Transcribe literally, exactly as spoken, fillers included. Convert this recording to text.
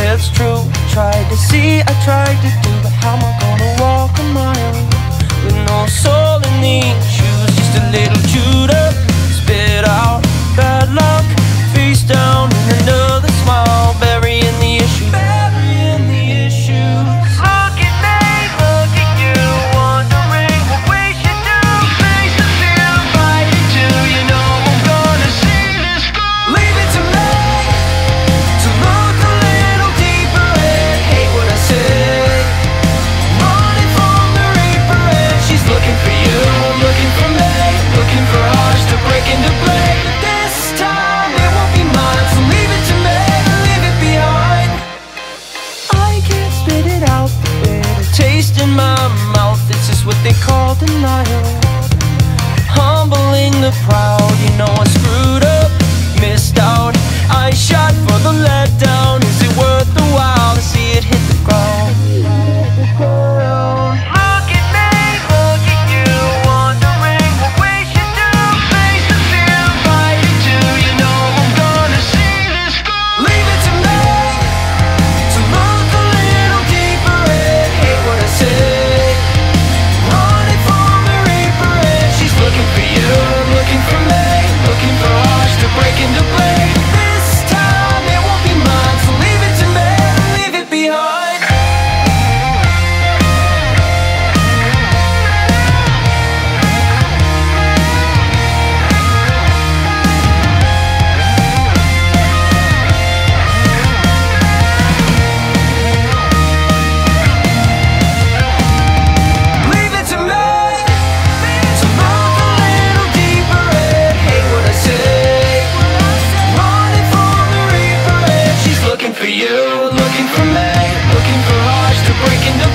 It's true, tried to see, I tried to do, but how am I gonna walk a mile with no soul in these shoes? Just a little Judah, spit out bad luck, face down in another smile, burying the issue, burying the issues. Look at me, look at you, wondering what we should do. Face the fear, fight it till you know I'm gonna see this through. Leave it to me to look a little. Taste in my mouth, this is what they call denial. Humbling the proud, you know I screwed up, missed out. I shot for the letdown. Is it worth the while to see it hit the ground? Look at me, look at you, wondering what we should do. Face the fear, fight it till you know I'm gonna see this through. Leave it to me to look a little deeper and hate what I say. Running for the reaper and she's looking for you, looking for me, looking for us to break into play. Looking for me, looking for us to break into